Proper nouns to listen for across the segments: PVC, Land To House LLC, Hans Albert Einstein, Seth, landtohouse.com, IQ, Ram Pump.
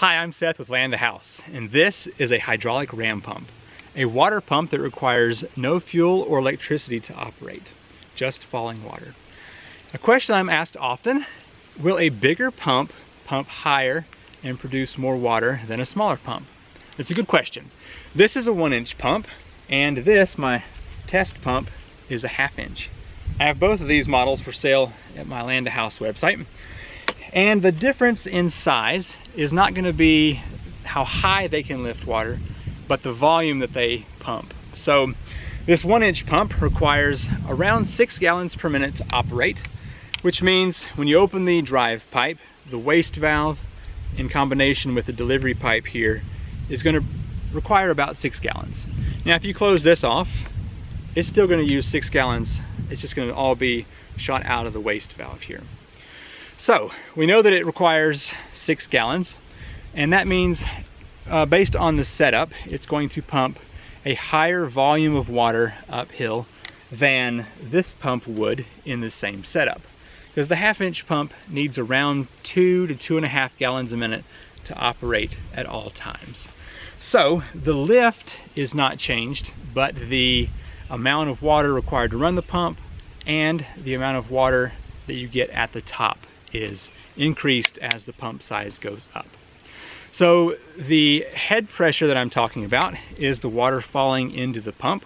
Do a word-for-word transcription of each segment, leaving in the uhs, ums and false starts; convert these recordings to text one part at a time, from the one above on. Hi, I'm Seth with Land To House, and this is a hydraulic ram pump, a water pump that requires no fuel or electricity to operate, just falling water. A question I'm asked often, will a bigger pump pump higher and produce more water than a smaller pump? It's a good question. This is a one inch pump, and this, my test pump, is a half inch. I have both of these models for sale at my Land To House website. And the difference in size is not going to be how high they can lift water, but the volume that they pump. So this one inch pump requires around six gallons per minute to operate, which means when you open the drive pipe, the waste valve in combination with the delivery pipe here is going to require about six gallons. Now, if you close this off, it's still going to use six gallons. It's just going to all be shot out of the waste valve here. So we know that it requires six gallons, and that means uh, based on the setup, it's going to pump a higher volume of water uphill than this pump would in the same setup. Because the half inch pump needs around two to two and a half gallons a minute to operate at all times. So the lift is not changed, but the amount of water required to run the pump and the amount of water that you get at the top is increased as the pump size goes up. So the head pressure that I'm talking about is the water falling into the pump.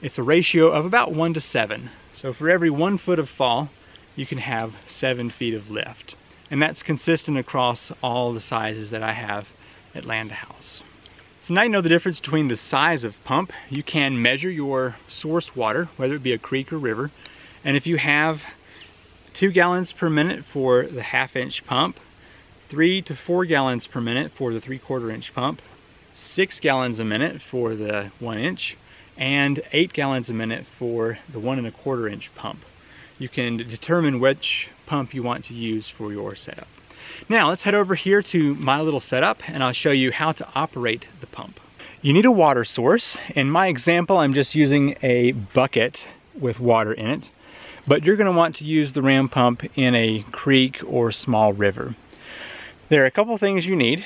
It's a ratio of about one to seven. So for every one foot of fall, you can have seven feet of lift. And that's consistent across all the sizes that I have at Land To House. So now you know the difference between the size of pump. You can measure your source water, whether it be a creek or river. And if you have two gallons per minute for the half inch pump, three to four gallons per minute for the three quarter inch pump, six gallons a minute for the one inch, and eight gallons a minute for the one and a quarter inch pump. You can determine which pump you want to use for your setup. Now let's head over here to my little setup and I'll show you how to operate the pump. You need a water source. In my example, I'm just using a bucket with water in it. But you're going to want to use the ram pump in a creek or small river. There are a couple things you need.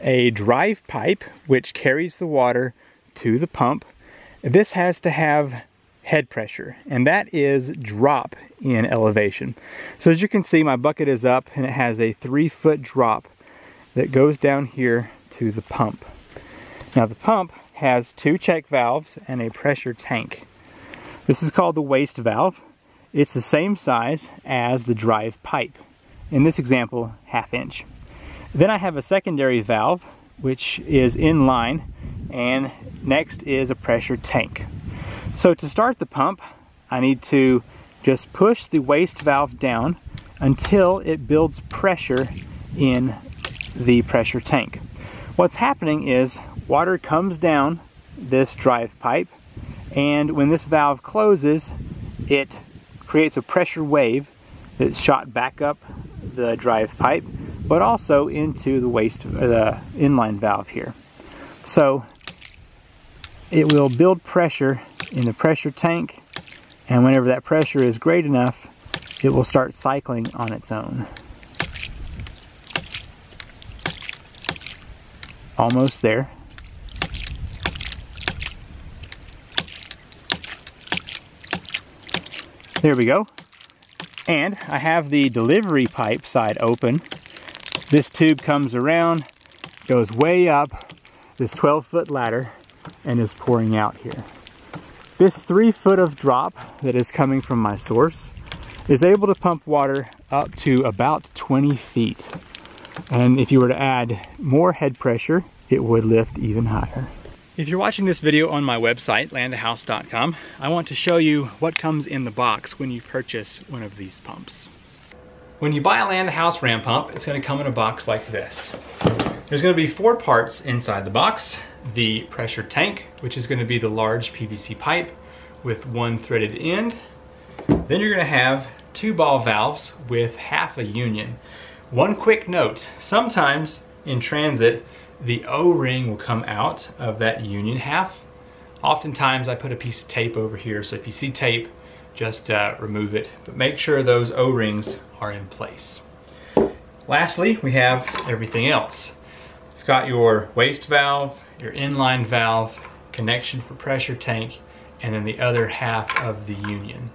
A drive pipe, which carries the water to the pump. This has to have head pressure, and that is drop in elevation. So as you can see, my bucket is up and it has a three foot drop that goes down here to the pump. Now the pump has two check valves and a pressure tank. This is called the waste valve. It's the same size as the drive pipe. In this example, half inch. Then I have a secondary valve, which is in line, and next is a pressure tank. So to start the pump, I need to just push the waste valve down until it builds pressure in the pressure tank. What's happening is water comes down this drive pipe, and when this valve closes, it creates a pressure wave that's shot back up the drive pipe, but also into the waste, the inline valve here. So it will build pressure in the pressure tank, and whenever that pressure is great enough, it will start cycling on its own. Almost there. There we go. And I have the delivery pipe side open. This tube comes around, goes way up this twelve foot ladder, and is pouring out here. This three foot of drop that is coming from my source is able to pump water up to about twenty feet. And if you were to add more head pressure, it would lift even higher. If you're watching this video on my website, land to house dot com, I want to show you what comes in the box when you purchase one of these pumps. When you buy a Land To House ram pump, it's going to come in a box like this. There's going to be four parts inside the box. The pressure tank, which is going to be the large P V C pipe with one threaded end. Then you're going to have two ball valves with half a union. One quick note, sometimes in transit, the O-ring will come out of that union half. Oftentimes I put a piece of tape over here, so if you see tape, just uh, remove it, but make sure those O-rings are in place. Lastly, we have everything else. It's got your waste valve, your inline valve, connection for pressure tank, and then the other half of the union.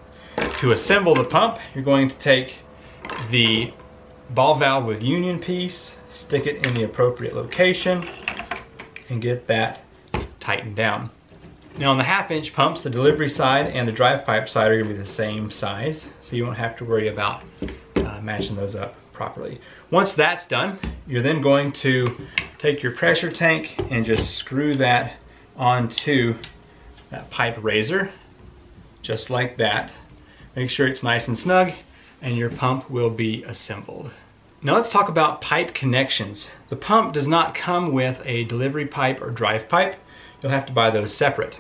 To assemble the pump, you're going to take the ball valve with union piece, stick it in the appropriate location, and get that tightened down. Now on the half inch pumps, the delivery side and the drive pipe side are going to be the same size, so you won't have to worry about uh, matching those up properly. Once that's done, you're then going to take your pressure tank and just screw that onto that pipe raiser, just like that. Make sure it's nice and snug, and your pump will be assembled. Now let's talk about pipe connections. The pump does not come with a delivery pipe or drive pipe. You'll have to buy those separate.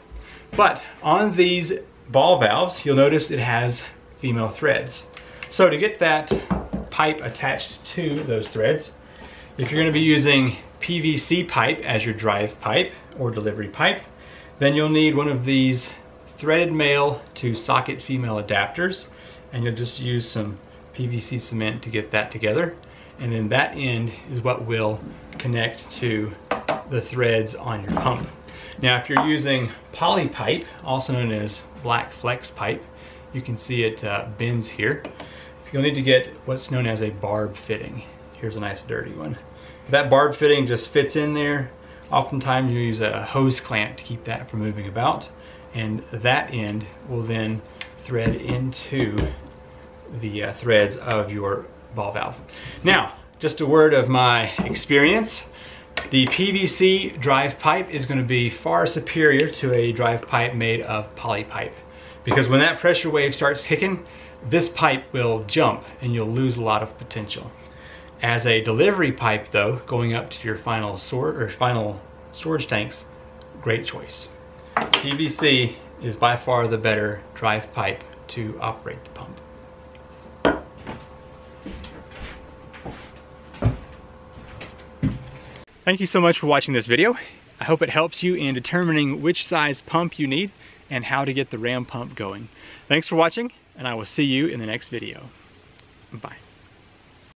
But on these ball valves, you'll notice it has female threads. So to get that pipe attached to those threads, if you're going to be using P V C pipe as your drive pipe or delivery pipe, then you'll need one of these threaded male to socket female adapters, and you'll just use some P V C cement to get that together. And then that end is what will connect to the threads on your pump. Now if you're using poly pipe, also known as black flex pipe, you can see it uh, bends here. You'll need to get what's known as a barb fitting. Here's a nice dirty one. That barb fitting just fits in there. Oftentimes you use a hose clamp to keep that from moving about, and that end will then thread into the uh, threads of your ball valve. Now, just a word of my experience. The P V C drive pipe is going to be far superior to a drive pipe made of poly pipe, because when that pressure wave starts kicking, this pipe will jump and you'll lose a lot of potential. As a delivery pipe though, going up to your final sort or final storage tanks, great choice. P V C is by far the better drive pipe to operate the pump. Thank you so much for watching this video. I hope it helps you in determining which size pump you need and how to get the Ram pump going. Thanks for watching, and I will see you in the next video. Bye.